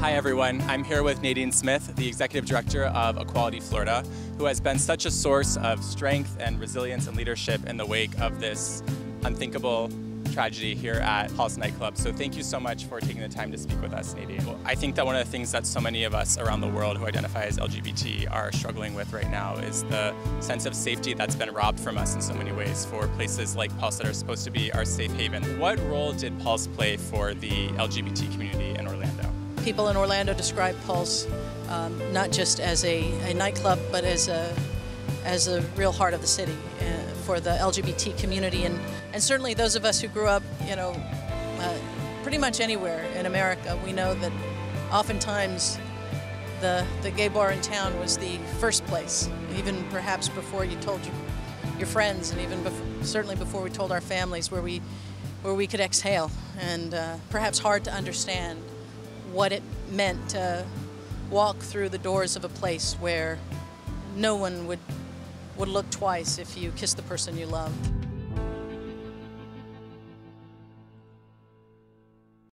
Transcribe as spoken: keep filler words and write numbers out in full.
Hi everyone, I'm here with Nadine Smith, the Executive Director of Equality Florida, who has been such a source of strength and resilience and leadership in the wake of this unthinkable tragedy here at Pulse nightclub. So thank you so much for taking the time to speak with us, Nadine. I think that one of the things that so many of us around the world who identify as L G B T are struggling with right now is the sense of safety that's been robbed from us in so many ways for places like Pulse that are supposed to be our safe haven. What role did Pulse play for the L G B T community in Orlando? People in Orlando describe Pulse um, not just as a, a nightclub, but as a as a real heart of the city uh, for the L G B T community, and and certainly those of us who grew up, you know, uh, pretty much anywhere in America, we know that oftentimes the the gay bar in town was the first place, even perhaps before you told your, your friends, and even before, certainly before we told our families, where we where we could exhale, and uh, perhaps hard to understand what it meant to walk through the doors of a place where no one would would look twice if you kissed the person you loved.